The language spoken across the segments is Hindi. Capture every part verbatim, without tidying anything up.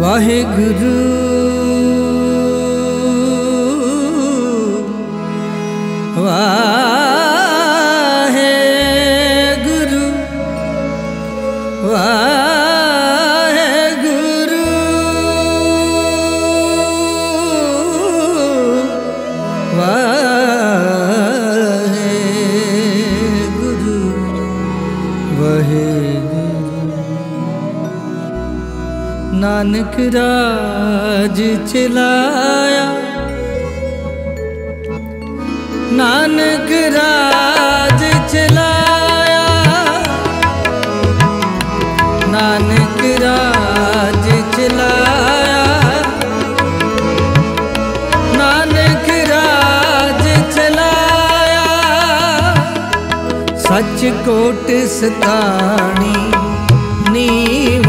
वाहेगुरु वाहेगुरु वाहेगुरु वाहेगुरु वाहेगुरु नानक राज चलाया नानक राज चलाया नानक राज चलाया नानक राज चलाया सच कोट सतानी नीव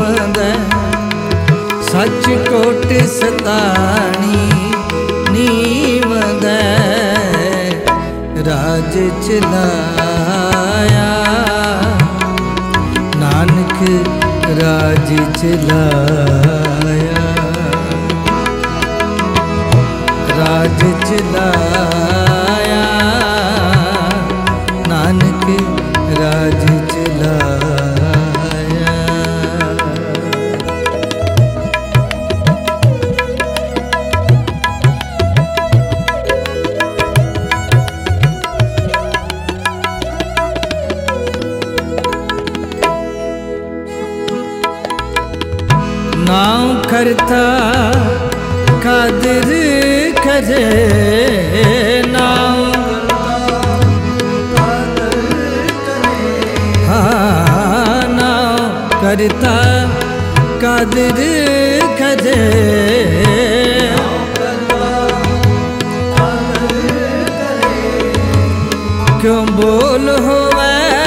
सच कोट सतानी नीव राज चलाया नानक राज चलाया राज चलाया नानक राज चलाया नाम करता कादिर करे नाम हाँ नाम करता कादिर करे क्यों बोल हो मैं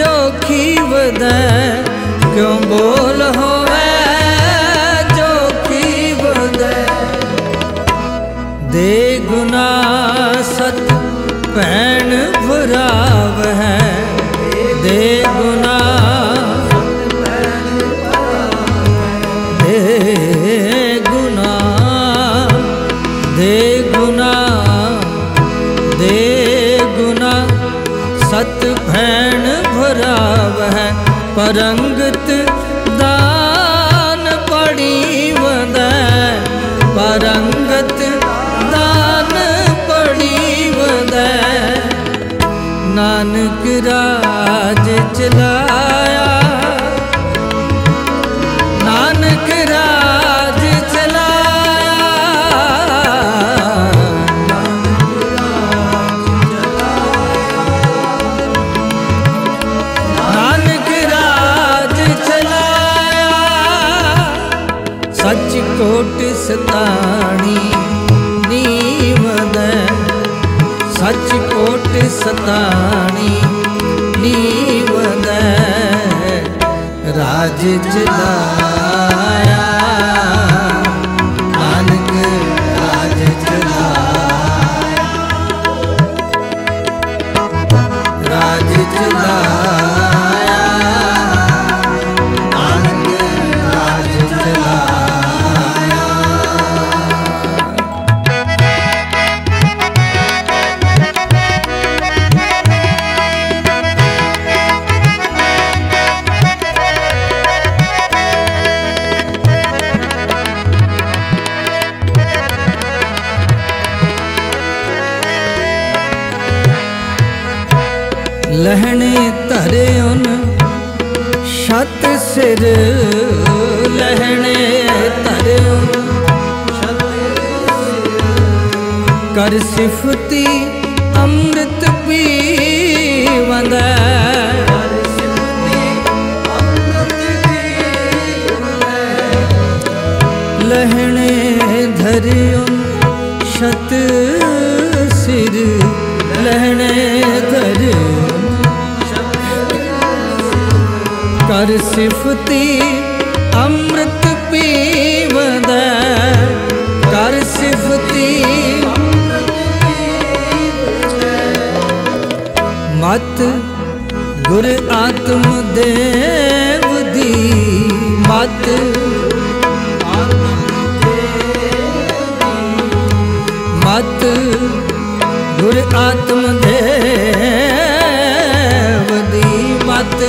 जो की बदे क्यों बोल हो दे गुना सत पैन भराव है दे गुना दे गुना दे गुना दे गुना सत पैन भराव है परंगत दान पड़ी वद परंगत नानक राज चलाया नानक राज चलाया नानक राज चलाया सच कोट सतानी नीव सच कोट सतानी नीव राज चलाया नानक राज चलाया राज चलाया लहने धरे उन छत सिर लहने धरे उन कर सिफती अमृत पीवंद लहने धरे उन छत सिर लहने धरे कर सिफती अमृत पीवद कर सिफती मत गुर आत्म देव दी मत गुर आत्म देव दी मत।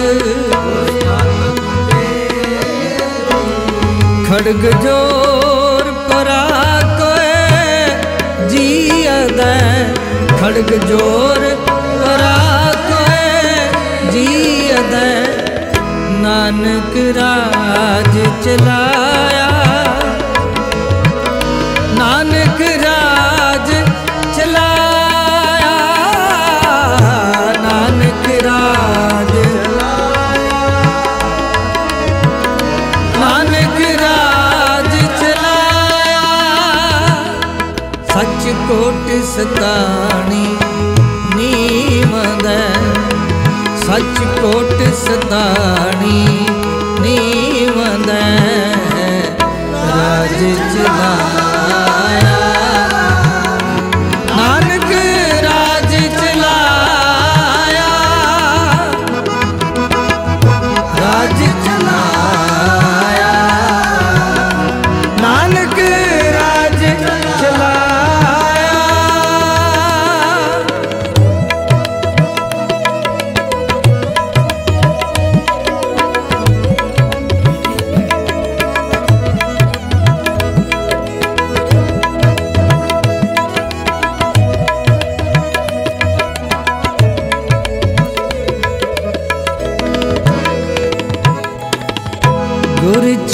खड़ग जोर परा कोए जिया दे, खड़ग जोर परा कोए जिया दे। नानक राज चलाया, नानक राज चलाया, नानक राज चलाया, नानक राज चलाया। सच कोट सतानी नीम दे, सच कोट सतानी नीम दे। राज चला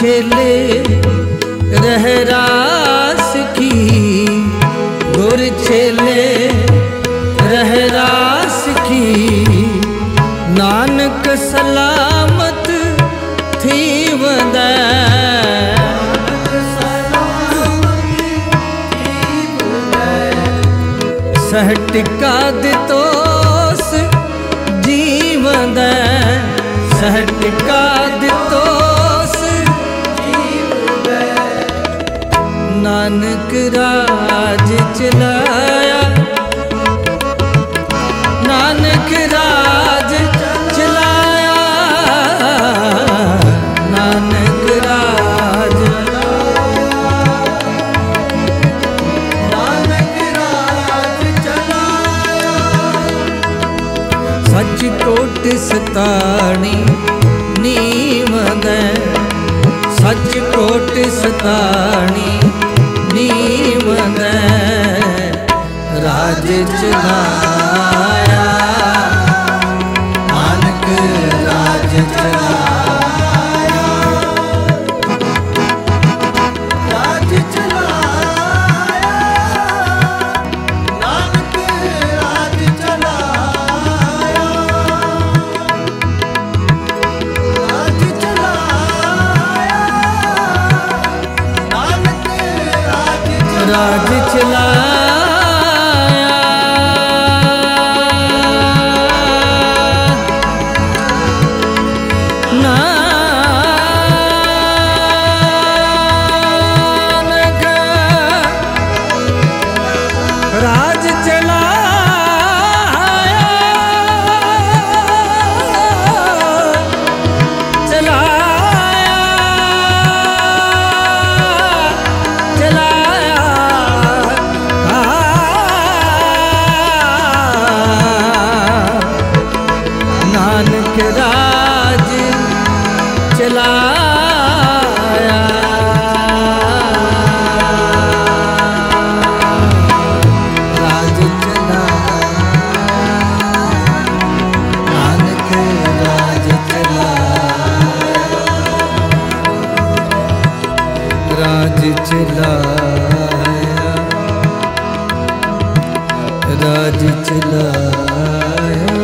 छेले रह रास की, गुर छेले रह रास की। नानक सलामत थी वंदे, सह टिका दितोस जीवन दे, सह टिका दितोस। नानक राज चलाया, नानक राज चलाया, नानक राज चलाया, नानक राज चलाया। सच कोट सतानी नीम दे, सच कोट सतानी नीम दे। राज चलाया, नानक राज चलाया, राज चलाया, नानक राज चलाया, राज चलाया, नानक राज चलाया। नानक राज चलाया, चला चलाया, राज चलाया।